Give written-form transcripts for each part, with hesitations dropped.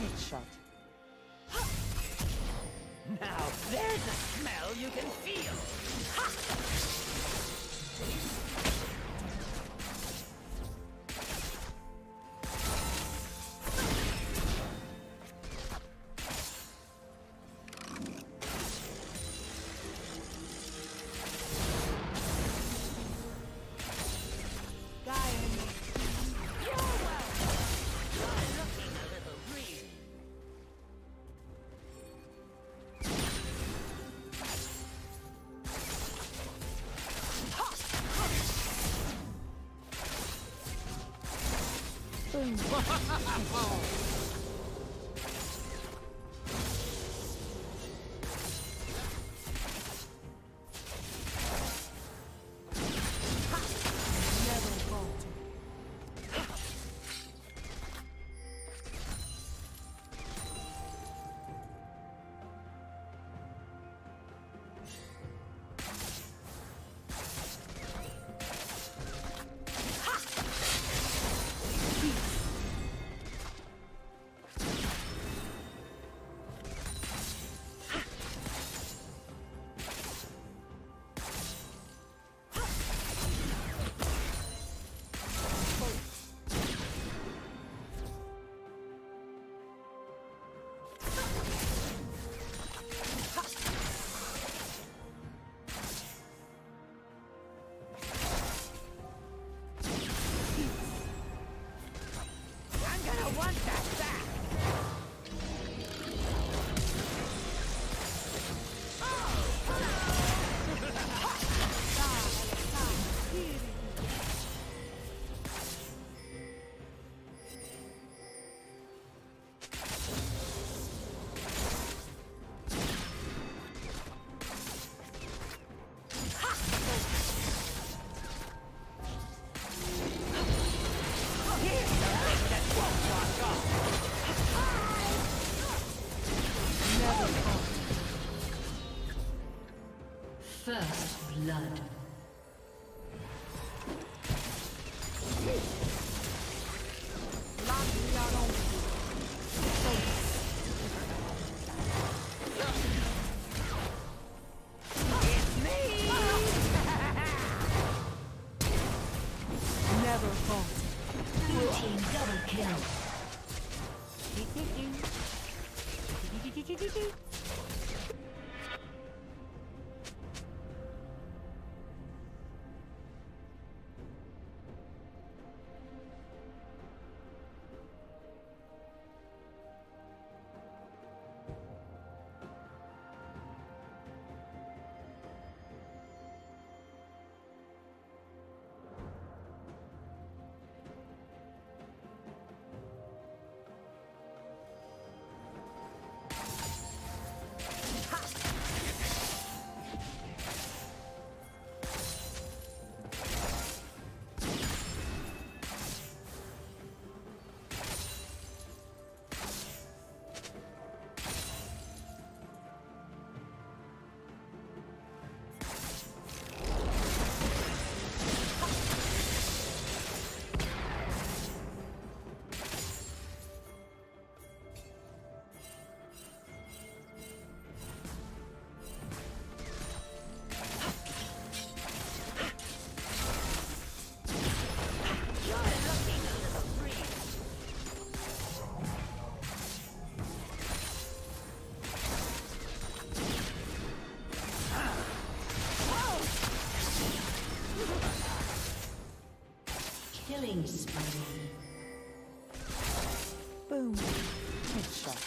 Headshot. Now there's a smell you can feel. Oh! First blood. Killing spree. Boom. Headshot.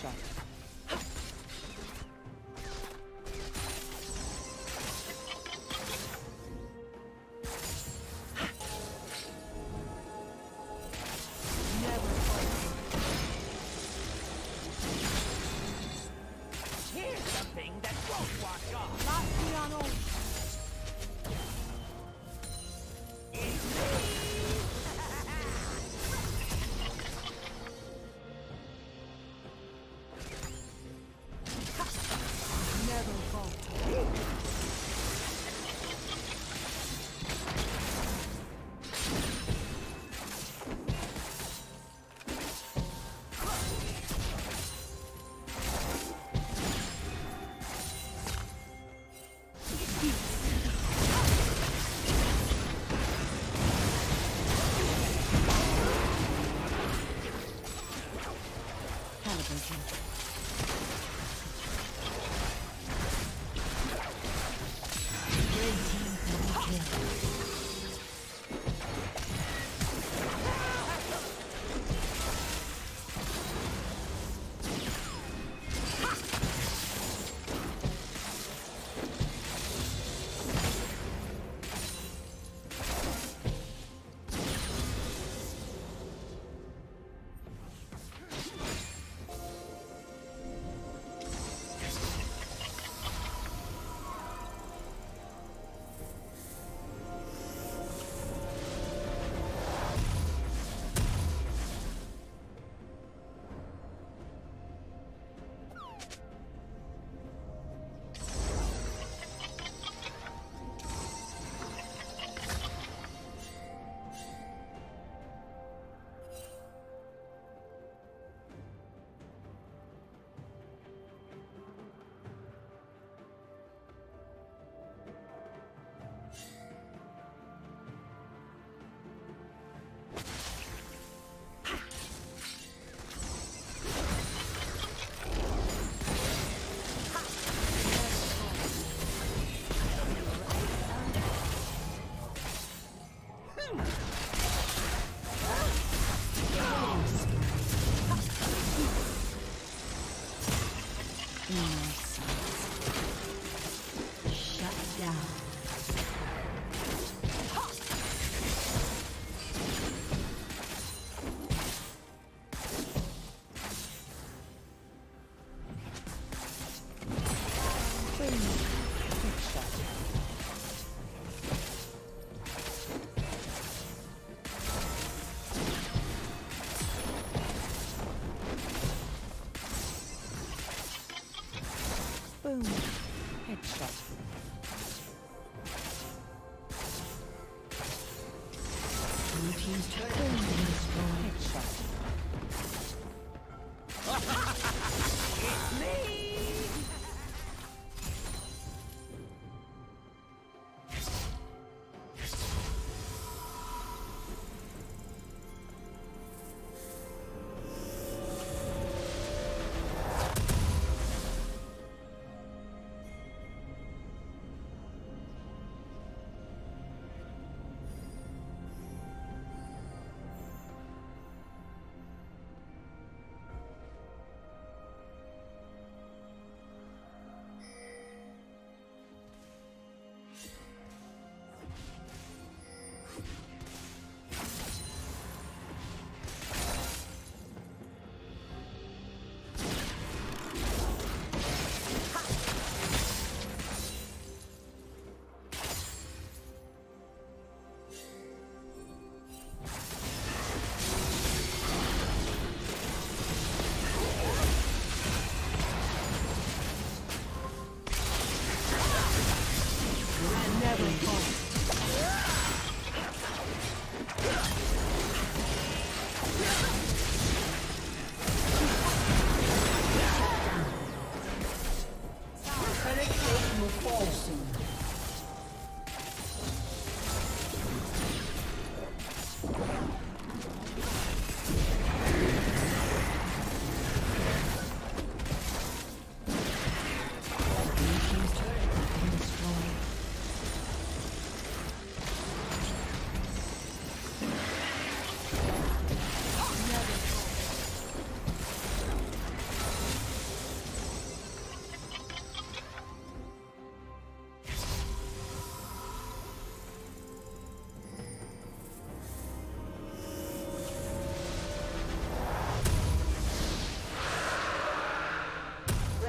shot.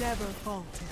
Never falter.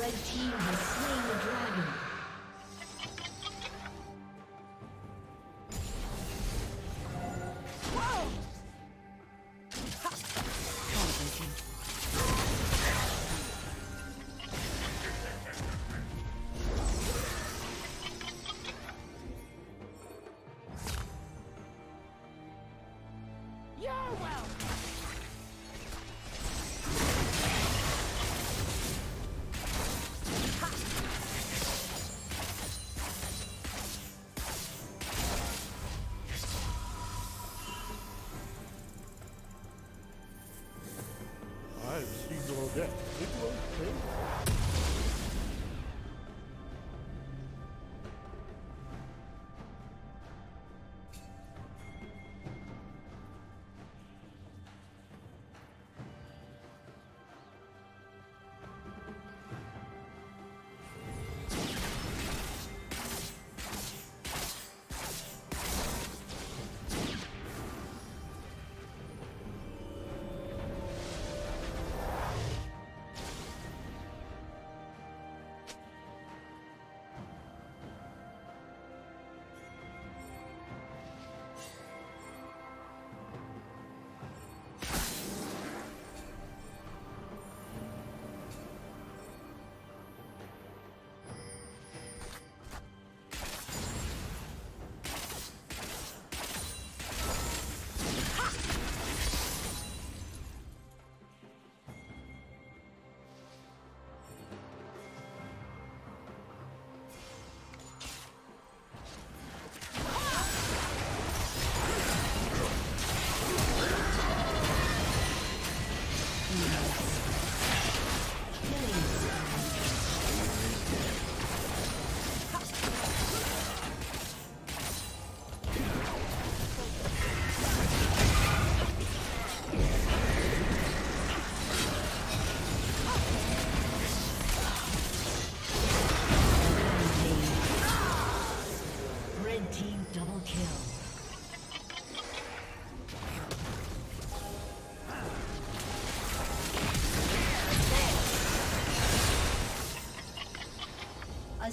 Red team has slain the dragon. A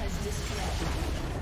has disconnected.